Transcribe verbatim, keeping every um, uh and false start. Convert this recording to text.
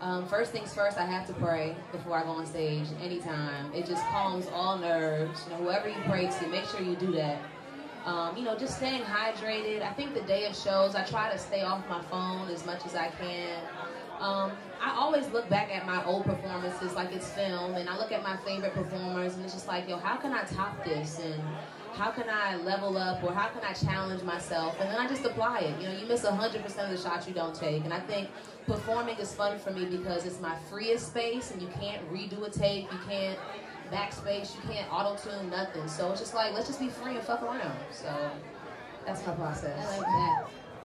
Um, first things first, I have to pray before I go on stage anytime. It just calms all nerves. You know, whoever you pray to, make sure you do that. Um, you know, just staying hydrated. I think the day of shows, I try to stay off my phone as much as I can. Um, I always look back at my old performances like it's film, and I look at my favorite performers, and it's just like, yo, how can I top this, and how can I level up, or how can I challenge myself, and then I just apply it. You know, you miss one hundred percent of the shots you don't take, and I think performing is fun for me because it's my freest space, and you can't redo a take, you can't backspace, you can't auto-tune, nothing. So it's just like, let's just be free and fuck around. So that's my process. I like that.